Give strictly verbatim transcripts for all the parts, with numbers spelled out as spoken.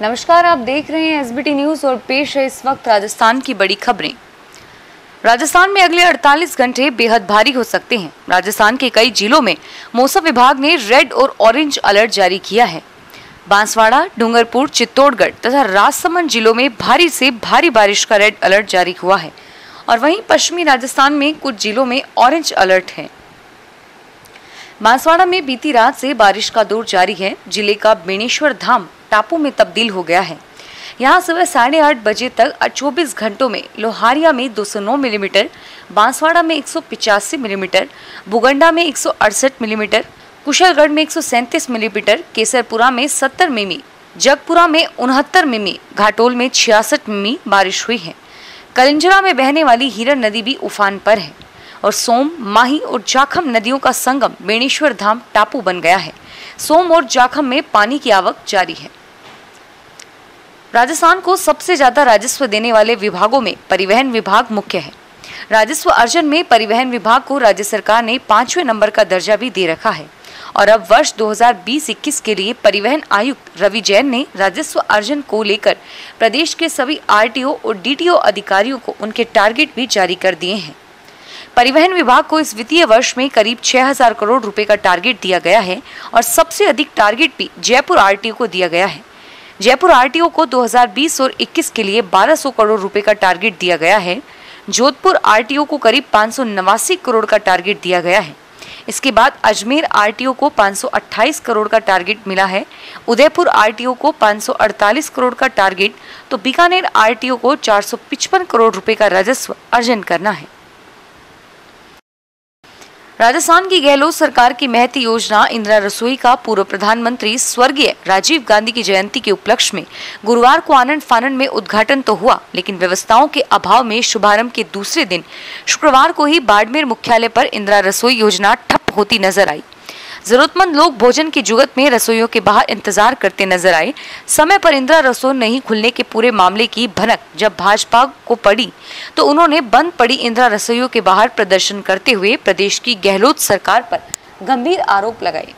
नमस्कार, आप देख रहे हैं एसबीटी न्यूज और पेश है इस वक्त राजस्थान की बड़ी खबरें। राजस्थान में अगले अड़तालीस घंटे बेहद भारी हो सकते हैं। राजस्थान के कई जिलों में मौसम विभाग ने रेड और ऑरेंज अलर्ट जारी किया है। बांसवाड़ा, डूंगरपुर, चित्तौड़गढ़ तथा राजसमंद जिलों में भारी से भारी बारिश का रेड अलर्ट जारी हुआ है और वहीं पश्चिमी राजस्थान में कुछ जिलों में ऑरेंज अलर्ट है। बांसवाड़ा में बीती रात से बारिश का दौर जारी है। जिले का बेणीश्वर धाम टापू में तब्दील हो गया है। यहाँ सुबह साढ़े आठ बजे तक चौबीस घंटों में लोहारिया में दो सौ नौ मिलीमीटर, बांसवाड़ा में एक सौ पचासी मिलीमीटर, बुगंडा में एक सौ अड़सठ मिलीमीटर, कुशलगढ़ में एक सौ सैंतीस मिलीमीटर, केसरपुरा में सत्तर मिमी, जगपुरा में उनहत्तर मिमी, घाटोल में छियासठ मिमी बारिश हुई है। कलिंजरा में बहने वाली हीरण नदी भी उफान पर है और सोम, माही और जाखम नदियों का संगम बेणीश्वर धाम टापू बन गया है। सोम और जाखम में पानी की आवक जारी है। राजस्थान को सबसे ज्यादा राजस्व देने वाले विभागों में परिवहन विभाग मुख्य है। राजस्व अर्जन में परिवहन विभाग को राज्य सरकार ने पांचवें नंबर का दर्जा भी दे रखा है और अब वर्ष दो हज़ार बीस इक्कीस के लिए परिवहन आयुक्त रवि जैन ने राजस्व अर्जन को लेकर प्रदेश के सभी आरटीओ और डीटीओ अधिकारियों को उनके टारगेट भी जारी कर दिए हैं। परिवहन विभाग को इस वित्तीय वर्ष में करीब छह हज़ार करोड़ रुपए का टारगेट दिया गया है और सबसे अधिक टारगेट भी जयपुर आरटीओ को दिया गया है। जयपुर आरटीओ को दो हज़ार बीस और इक्कीस के लिए बारह सौ करोड़ रुपए का टारगेट दिया गया है। जोधपुर आरटीओ को करीब पाँच सौ नवासी करोड़ का टारगेट दिया गया है। इसके बाद अजमेर आरटीओ को पाँच सौ अट्ठाईस करोड़ का टारगेट मिला है। उदयपुर आरटीओ को पाँच सौ अड़तालीस करोड़ का टारगेट, तो बीकानेर आरटीओ को चार सौ पचपन करोड़ रुपए का राजस्व अर्जन करना है। राजस्थान की गहलोत सरकार की महती योजना इंदिरा रसोई का पूर्व प्रधानमंत्री स्वर्गीय राजीव गांधी की जयंती के उपलक्ष्य में गुरुवार को आनंद फानन में उद्घाटन तो हुआ, लेकिन व्यवस्थाओं के अभाव में शुभारंभ के दूसरे दिन शुक्रवार को ही बाड़मेर मुख्यालय पर इंदिरा रसोई योजना ठप होती नजर आई। जरूरतमंद लोग भोजन की जुगत में रसोइयों के बाहर इंतजार करते नजर आए। समय पर इंदिरा रसोई नहीं खुलने के पूरे मामले की भनक जब भाजपा को पड़ी तो उन्होंने बंद पड़ी इंदिरा रसोइयों के बाहर प्रदर्शन करते हुए प्रदेश की गहलोत सरकार पर गंभीर आरोप लगाए।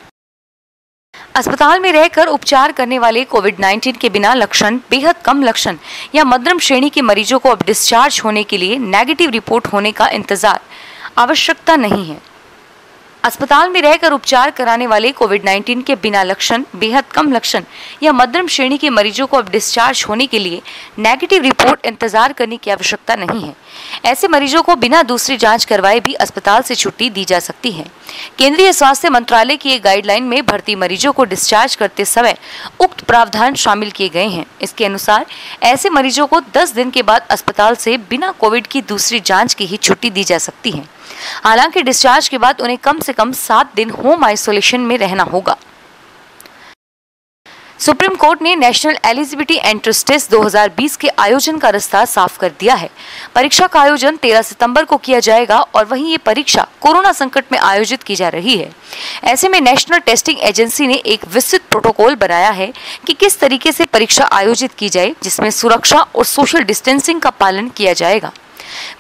अस्पताल में रहकर उपचार करने वाले कोविड उन्नीस के बिना लक्षण, बेहद कम लक्षण या मध्यम श्रेणी के मरीजों को अब डिस्चार्ज होने के लिए नेगेटिव रिपोर्ट होने का इंतजार आवश्यकता नहीं है। अस्पताल में रहकर उपचार कराने वाले कोविड उन्नीस के बिना लक्षण, बेहद कम लक्षण या मध्यम श्रेणी के मरीजों को अब डिस्चार्ज होने के लिए नेगेटिव रिपोर्ट इंतजार करने की आवश्यकता नहीं है। ऐसे मरीजों को बिना दूसरी जांच करवाए भी अस्पताल से छुट्टी दी जा सकती है। केंद्रीय स्वास्थ्य मंत्रालय की एक गाइडलाइन में भर्ती मरीजों को डिस्चार्ज करते समय उक्त प्रावधान शामिल किए गए हैं। इसके अनुसार ऐसे मरीजों को दस दिन के बाद अस्पताल से बिना कोविड की दूसरी जाँच की ही छुट्टी दी जा सकती है। हालांकि डिस्चार्ज के बाद उन्हें कम से कम सात दिन होम आइसोलेशन में रहना होगा। सुप्रीम कोर्ट ने नेशनल एलिजिबिलिटी एंट्रेंस टेस्ट दो हज़ार बीस के आयोजन का रास्ता साफ कर दिया है। परीक्षा का आयोजन तेरह सितंबर को किया जाएगा और वहीं ये परीक्षा कोरोना संकट में आयोजित की जा रही है। ऐसे में नेशनल टेस्टिंग एजेंसी ने एक विस्तृत प्रोटोकॉल बनाया है कि किस तरीके से परीक्षा आयोजित की जाए, जिसमें सुरक्षा और सोशल डिस्टेंसिंग का पालन किया जाएगा।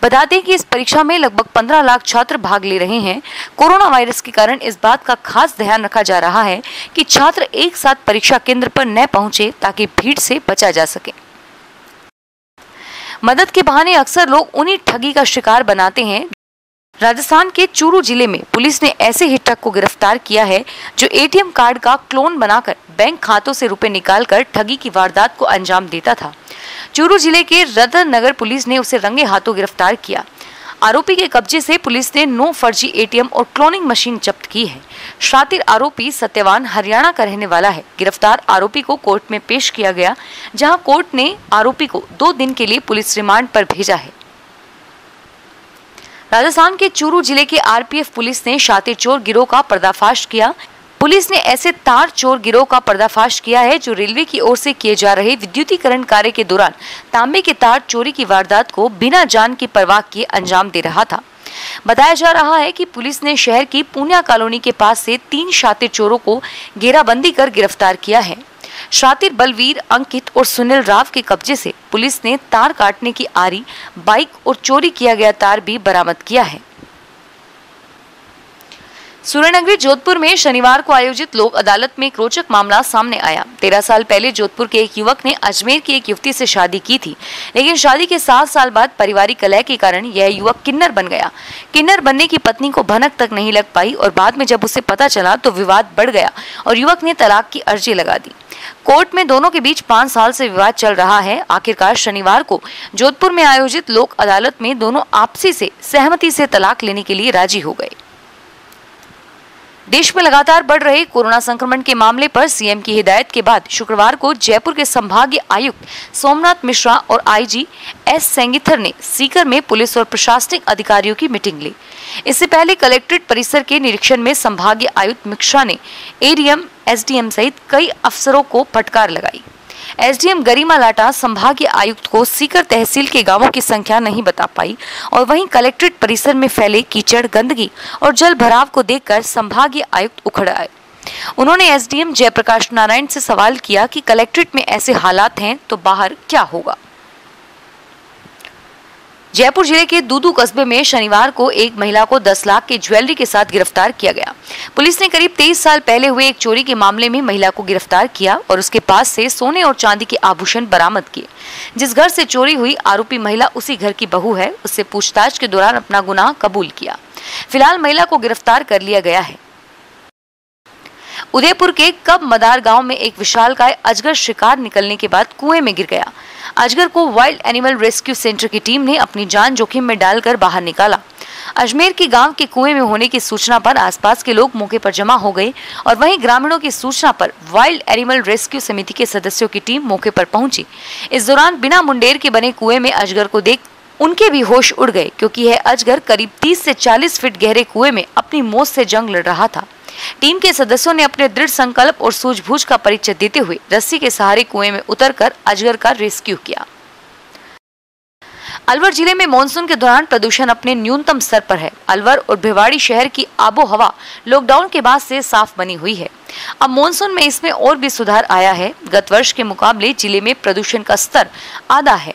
बता दें कि इस परीक्षा में लगभग पंद्रह लाख छात्र भाग ले रहे हैं। कोरोना वायरस के कारण इस बात का खास ध्यान रखा जा रहा है कि छात्र एक साथ परीक्षा केंद्र पर न पहुंचे ताकि भीड़ से बचा जा सके। मदद के बहाने अक्सर लोग उन्हीं ठगी का शिकार बनाते हैं। राजस्थान के चूरू जिले में पुलिस ने ऐसे ही ठग को गिरफ्तार किया है जो एटीएम कार्ड का क्लोन बनाकर बैंक खातों से रुपए निकालकर ठगी की वारदात को अंजाम देता था। चूरू जिले के रतन नगर पुलिस ने उसे रंगे हाथों गिरफ्तार किया। आरोपी के कब्जे से पुलिस ने नौ फर्जी एटीएम और क्लोनिंग मशीन जब्त की है। शातिर आरोपी सत्यवान हरियाणा का रहने वाला है। गिरफ्तार आरोपी को कोर्ट में पेश किया गया, जहां कोर्ट ने आरोपी को दो दिन के लिए पुलिस रिमांड पर भेजा है। राजस्थान के चूरू जिले के आरपीएफ पुलिस ने शातिर चोर गिरोह का पर्दाफाश किया। पुलिस ने ऐसे तार चोर गिरोह का पर्दाफाश किया है जो रेलवे की ओर से किए जा रहे विद्युतीकरण कार्य के दौरान तांबे के तार चोरी की वारदात को बिना जान की परवाह किए अंजाम दे रहा था। बताया जा रहा है कि पुलिस ने शहर की पूनिया कॉलोनी के पास से तीन शातिर चोरों को घेराबंदी कर गिरफ्तार किया है। शातिर बलवीर, अंकित और सुनील राव के कब्जे से पुलिस ने तार काटने की आरी, बाइक और चोरी किया गया तार भी बरामद किया है। सूर्यनगरी जोधपुर में शनिवार को आयोजित लोक अदालत में एक रोचक मामला सामने आया। तेरह साल पहले जोधपुर के एक युवक ने अजमेर की एक युवती से शादी की थी, लेकिन शादी के सात साल बाद पारिवारिक कलह के कारण यह युवक किन्नर बन गया। किन्नर बनने की पत्नी को भनक तक नहीं लग पाई और बाद में जब उसे पता चला तो विवाद बढ़ गया और युवक ने तलाक की अर्जी लगा दी। कोर्ट में दोनों के बीच पाँच साल से विवाद चल रहा है। आखिरकार शनिवार को जोधपुर में आयोजित लोक अदालत में दोनों आपसी से सहमति से तलाक लेने के लिए राजी हो गए। देश में लगातार बढ़ रहे कोरोना संक्रमण के मामले पर सीएम की हिदायत के बाद शुक्रवार को जयपुर के संभागीय आयुक्त सोमनाथ मिश्रा और आईजी एस संगितर ने सीकर में पुलिस और प्रशासनिक अधिकारियों की मीटिंग ली। इससे पहले कलेक्ट्रेट परिसर के निरीक्षण में संभागीय आयुक्त मिश्रा ने एडीएम, एसडीएम सहित कई अफसरों को फटकार लगाई। एसडीएम गरिमा लाटा संभागीय आयुक्त को सीकर तहसील के गांवों की संख्या नहीं बता पाई और वहीं कलेक्ट्रेट परिसर में फैले कीचड़, गंदगी और जल भराव को देखकर संभागीय आयुक्त उखड़ आए। उन्होंने एसडीएम जयप्रकाश नारायण से सवाल किया कि कलेक्ट्रेट में ऐसे हालात हैं तो बाहर क्या होगा। जयपुर जिले के दूदू कस्बे में शनिवार को एक महिला को दस लाख के ज्वेलरी के साथ गिरफ्तार किया गया। पुलिस ने करीब तेईस साल पहले हुए एक चोरी के मामले में महिला को गिरफ्तार किया और उसके पास से सोने और चांदी के आभूषण बरामद किए। जिस घर से चोरी हुई आरोपी महिला उसी घर की बहू है। उससे पूछताछ के दौरान अपना गुनाह कबूल किया। फिलहाल महिला को गिरफ्तार कर लिया गया है। उदयपुर के कब मदार गांव में एक विशालकाय अजगर शिकार निकलने के बाद कुएं में गिर गया। अजगर को वाइल्ड एनिमल रेस्क्यू सेंटर की टीम ने अपनी जान जोखिम में डालकर बाहर निकाला। अजमेर के गांव के कुएं में होने की सूचना पर आसपास के लोग मौके पर जमा हो गए और वहीं ग्रामीणों की सूचना पर वाइल्ड एनिमल रेस्क्यू समिति के सदस्यों की टीम मौके पर पहुंची। इस दौरान बिना मुंडेर के बने कुएं में अजगर को देख उनके भी होश उड़ गए, क्योंकि यह अजगर करीब तीस से चालीस फीट गहरे कुएं में अपनी मौत से जंग लड़ रहा था। टीम के सदस्यों ने अपने दृढ़ संकल्प और सूझबूझ का परिचय देते हुए रस्सी के सहारे कुएं में उतरकर अजगर का रेस्क्यू किया। अलवर जिले में मॉनसून के दौरान प्रदूषण अपने न्यूनतम स्तर पर है। अलवर और भिवाड़ी शहर की आबोहवा लॉकडाउन के बाद से साफ बनी हुई है। अब मॉनसून में इसमें और भी सुधार आया है। गत वर्ष के मुकाबले जिले में प्रदूषण का स्तर आधा है।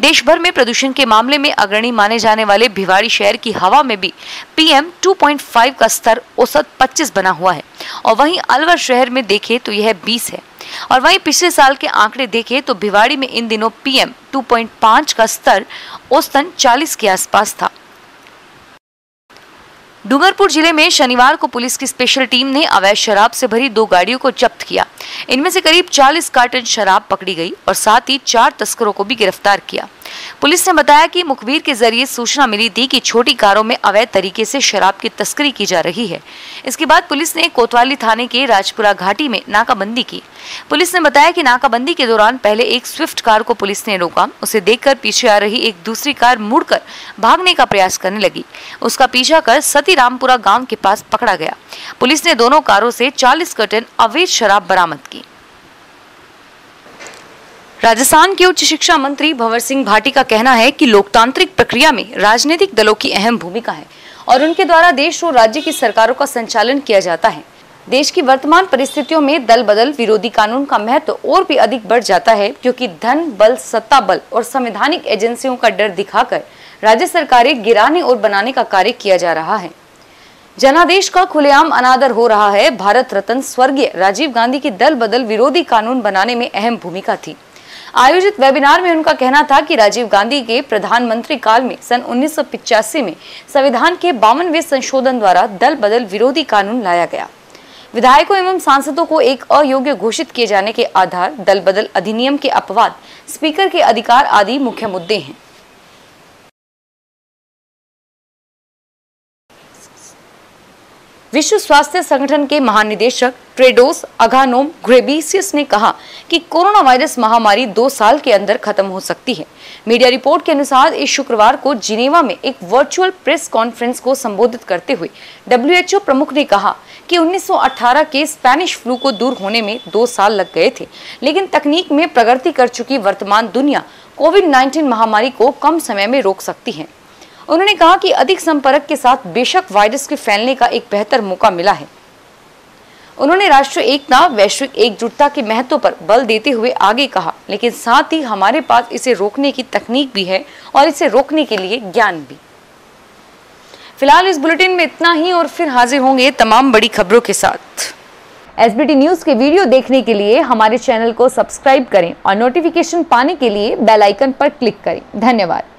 देश भर में प्रदूषण के मामले में अग्रणी माने जाने वाले भिवाड़ी शहर की हवा में भी पीएम दो पॉइंट पाँच का स्तर औसत पच्चीस बना हुआ है और वहीं अलवर शहर में देखें तो यह बीस है और वहीं पिछले साल के आंकड़े देखें तो भिवाड़ी में इन दिनों पीएम दो पॉइंट पाँच का स्तर औसतन चालीस के आसपास था। डूंगरपुर जिले में शनिवार को पुलिस की स्पेशल टीम ने अवैध शराब से भरी दो गाड़ियों को जब्त किया। इनमें से करीब चालीस कार्टन शराब पकड़ी गई और साथ ही चार तस्करों को भी गिरफ्तार किया। पुलिस ने बताया कि मुखबिर के जरिए सूचना मिली थी कि छोटी कारों में अवैध तरीके से शराब की तस्करी की जा रही है। इसके बाद पुलिस ने कोतवाली थाने के राजपुरा घाटी में नाकाबंदी की। पुलिस ने बताया कि नाकाबंदी के दौरान पहले एक स्विफ्ट कार को पुलिस ने रोका। उसे देखकर पीछे आ रही एक दूसरी कार मुड़कर भागने का प्रयास करने लगी। उसका पीछा कर सती रामपुरा गांव के पास पकड़ा गया। पुलिस ने दोनों कारों से चालीस कार्टन अवैध शराब बरामद की। राजस्थान के उच्च शिक्षा मंत्री भंवर सिंह भाटी का कहना है कि लोकतांत्रिक प्रक्रिया में राजनीतिक दलों की अहम भूमिका है और उनके द्वारा देश और राज्य की सरकारों का संचालन किया जाता है। देश की वर्तमान परिस्थितियों में दल बदल विरोधी कानून का महत्व और भी अधिक बढ़ जाता है, क्योंकि धन बल, सत्ता बल और संवैधानिक एजेंसियों का डर दिखाकर राज्य सरकारें गिराने और बनाने का कार्य किया जा रहा है। जनादेश का खुलेआम अनादर हो रहा है। भारत रत्न स्वर्गीय राजीव गांधी की दल बदल विरोधी कानून बनाने में अहम भूमिका थी। आयोजित वेबिनार में उनका कहना था कि राजीव गांधी के प्रधानमंत्री काल में सन उन्नीस सौ पचासी में संविधान के बावनवें संशोधन द्वारा दल बदल विरोधी कानून लाया गया। विधायकों एवं सांसदों को एक अयोग्य घोषित किए जाने के आधार, दल बदल अधिनियम के अपवाद, स्पीकर के अधिकार आदि मुख्य मुद्दे हैं। विश्व स्वास्थ्य संगठन के महानिदेशक ट्रेडोस अगानोम ग्रेबिसियस ने कहा कि कोरोना वायरस महामारी दो साल के अंदर खत्म हो सकती है। मीडिया रिपोर्ट के अनुसार इस शुक्रवार को जिनेवा में एक वर्चुअल प्रेस कॉन्फ्रेंस को संबोधित करते हुए डब्ल्यूएचओ प्रमुख ने कहा कि उन्नीस सौ अठारह के स्पेनिश फ्लू को दूर होने में दो साल लग गए थे, लेकिन तकनीक में प्रगति कर चुकी वर्तमान दुनिया कोविड उन्नीस महामारी को कम समय में रोक सकती है। उन्होंने कहा कि अधिक संपर्क के साथ बेशक वायरस के फैलने का एक बेहतर मौका मिला है। उन्होंने राष्ट्रीय एकता, वैश्विक एकजुटता के महत्व पर बल देते हुए आगे कहा, लेकिन साथ ही हमारे पास इसे रोकने की तकनीक भी है और इसे रोकने के लिए ज्ञान भी। फिलहाल इस बुलेटिन में इतना ही और फिर हाजिर होंगे तमाम बड़ी खबरों के साथ। एसबीटी न्यूज के वीडियो देखने के लिए हमारे चैनल को सब्सक्राइब करें और नोटिफिकेशन पाने के लिए बेल आइकन पर क्लिक करें। धन्यवाद।